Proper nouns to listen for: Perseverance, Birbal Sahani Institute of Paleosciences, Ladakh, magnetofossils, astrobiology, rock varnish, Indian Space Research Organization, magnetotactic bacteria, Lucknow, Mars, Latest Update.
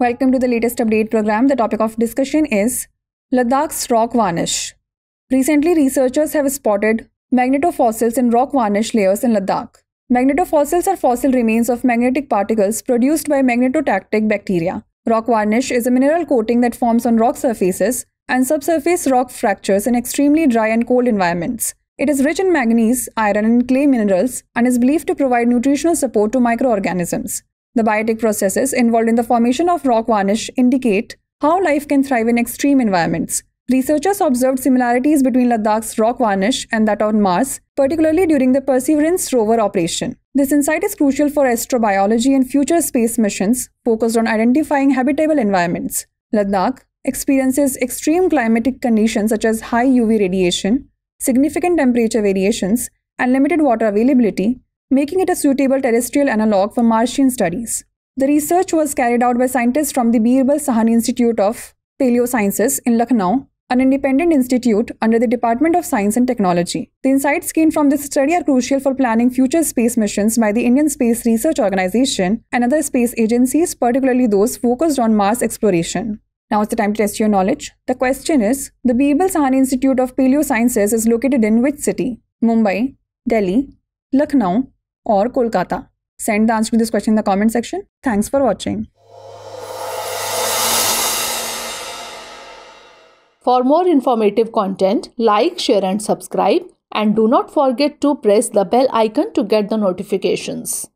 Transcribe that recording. Welcome to the latest update program. The topic of discussion is Ladakh's rock varnish. Recently, researchers have spotted magnetofossils in rock varnish layers in Ladakh. Magnetofossils are fossil remains of magnetic particles produced by magnetotactic bacteria. Rock varnish is a mineral coating that forms on rock surfaces and subsurface rock fractures in extremely dry and cold environments. It is rich in manganese, iron, and clay minerals and is believed to provide nutritional support to microorganisms. The biotic processes involved in the formation of rock varnish indicate how life can thrive in extreme environments. Researchers observed similarities between Ladakh's rock varnish and that on Mars, particularly during the Perseverance rover operation. This insight is crucial for astrobiology and future space missions focused on identifying habitable environments. Ladakh experiences extreme climatic conditions such as high UV radiation, significant temperature variations, and limited water availability, making it a suitable terrestrial analogue for Martian studies. The research was carried out by scientists from the Birbal Sahani Institute of Paleosciences in Lucknow, an independent institute under the Department of Science and Technology. The insights gained from this study are crucial for planning future space missions by the Indian Space Research Organization and other space agencies, particularly those focused on Mars exploration. Now it's the time to test your knowledge. The question is, the Birbal Sahani Institute of Paleosciences is located in which city? Mumbai, Delhi, Lucknow, or Kolkata? Send the answer to this question in the comment section. Thanks for watching. For more informative content, like, share and subscribe, and do not forget to press the bell icon to get the notifications.